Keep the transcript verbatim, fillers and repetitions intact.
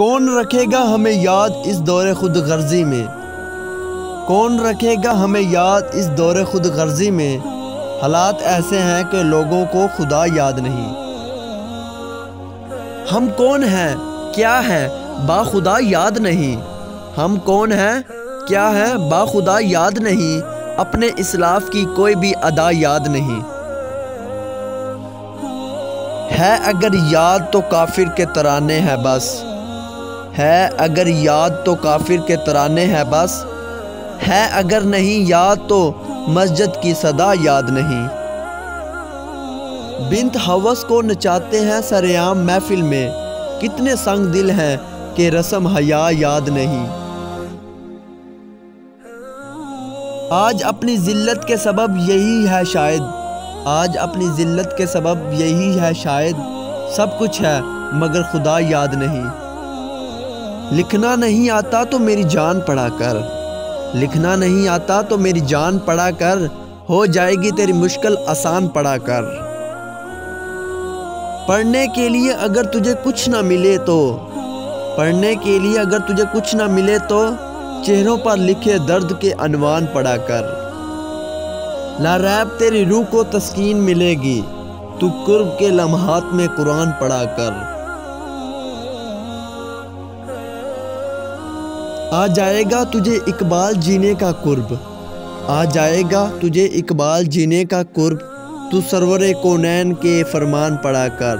कौन रखेगा हमें याद इस दौरे खुद गर्जी में, कौन रखेगा हमें याद इस दौरे खुद गर्जी में। हालात ऐसे हैं कि लोगों को खुदा याद नहीं। हम कौन हैं क्या हैं बाखुदा याद नहीं, हम कौन हैं क्या हैं बाखुदा याद नहीं, अपने इसलाफ की कोई भी अदा याद नहीं। है अगर याद तो काफिर के तराने हैं बस, है अगर याद तो काफिर के तराने हैं बस, है अगर नहीं याद तो मस्जिद की सदा याद नहीं। बिन्त हवस को नचाते हैं सरेआम महफिल में, कितने संग दिल हैं कि रस्म हया याद नहीं। आज अपनी जिल्लत के सबब यही है शायद, आज अपनी जिल्लत के सबब यही है शायद, सब कुछ है मगर खुदा याद नहीं। लिखना नहीं आता तो मेरी जान पढ़ा कर, लिखना नहीं आता तो मेरी जान पढ़ा कर, हो जाएगी तेरी मुश्किल आसान पढ़ा कर। पढ़ने के लिए अगर तुझे कुछ ना मिले तो, पढ़ने के लिए अगर तुझे कुछ ना मिले तो, चेहरों पर लिखे दर्द के अनवान पढ़ा कर। लारैब तेरी रूह को तस्कीन मिलेगी, तू कुर्ब के लम्हात में कुरान पढ़ा कर। आ जाएगा तुझे इकबाल जीने का कुर्ब, आ जाएगा तुझे इकबाल जीने का कुर्ब, तू सरवरे कोनैन के फरमान पढ़ा कर।